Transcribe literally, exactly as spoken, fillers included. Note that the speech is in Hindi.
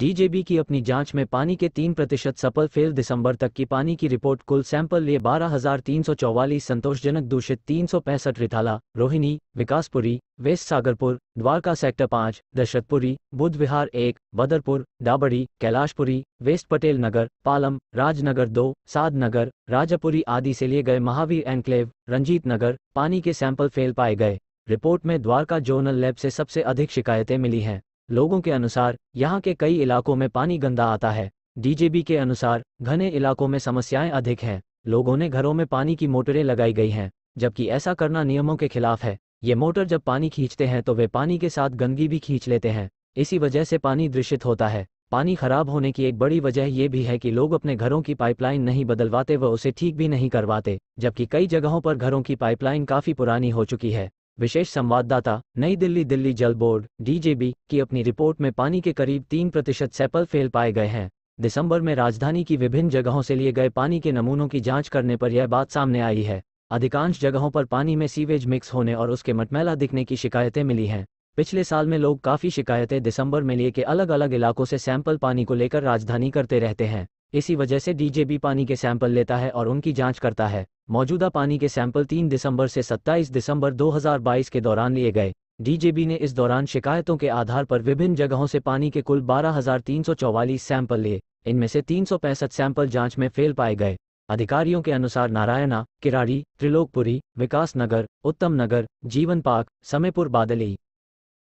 डीजेबी की अपनी जांच में पानी के तीन प्रतिशत सफल फेल। दिसंबर तक की पानी की रिपोर्ट कुल सैंपल लिए बारह हज़ार तीन सौ चौवालीस, संतोषजनक। दूषित तीन सौ पैंसठ। रिथाला, रोहिणी, विकासपुरी, वेस्ट सागरपुर, द्वारका सेक्टर पाँच, दशरपुरी, बुध विहार एक, बदरपुर, डाबड़ी, कैलाशपुरी, वेस्ट पटेल नगर, पालम, राजनगर दो, साधनगर, राजापुरी आदि से लिए गए महावीर एनक्लेव, रंजीत नगर पानी के सैंपल फेल पाए गए। रिपोर्ट में द्वारका जोनल लैब से सबसे अधिक शिकायतें मिली हैं। लोगों के अनुसार यहाँ के कई इलाकों में पानी गंदा आता है। डीजेबी के अनुसार घने इलाकों में समस्याएं अधिक हैं। लोगों ने घरों में पानी की मोटरें लगाई गई हैं, जबकि ऐसा करना नियमों के खिलाफ है। ये मोटर जब पानी खींचते हैं तो वे पानी के साथ गंदगी भी खींच लेते हैं, इसी वजह से पानी दूषित होता है। पानी खराब होने की एक बड़ी वजह ये भी है कि लोग अपने घरों की पाइपलाइन नहीं बदलवाते व उसे ठीक भी नहीं करवाते, जबकि कई जगहों पर घरों की पाइपलाइन काफ़ी पुरानी हो चुकी है। विशेष संवाददाता नई दिल्ली। दिल्ली जल बोर्ड डीजेबी की अपनी रिपोर्ट में पानी के करीब तीन प्रतिशत सैंपल फेल पाए गए हैं। दिसंबर में राजधानी की विभिन्न जगहों से लिए गए पानी के नमूनों की जांच करने पर यह बात सामने आई है। अधिकांश जगहों पर पानी में सीवेज मिक्स होने और उसके मटमैला दिखने की शिकायतें मिली हैं। पिछले साल में लोग काफ़ी शिकायतें दिसंबर में लिए के अलग अलग इलाकों से सैंपल पानी को लेकर राजधानी करते रहते हैं। इसी वजह से डीजेबी पानी के सैंपल लेता है और उनकी जांच करता है। मौजूदा पानी के सैंपल तीन दिसंबर से सत्ताईस दिसंबर दो हज़ार बाईस के दौरान लिए गए। डीजेबी ने इस दौरान शिकायतों के आधार पर विभिन्न जगहों से पानी के कुल बारह हज़ार तीन सौ चौवालीस सैंपल लिए। इनमें से तीन सौ पैंसठ सैंपल जांच में फेल पाए गए। अधिकारियों के अनुसार नारायणा, किराड़ी, त्रिलोकपुरी, विकास नगर, उत्तम नगर, जीवन पार्क, समयपुर, बादली,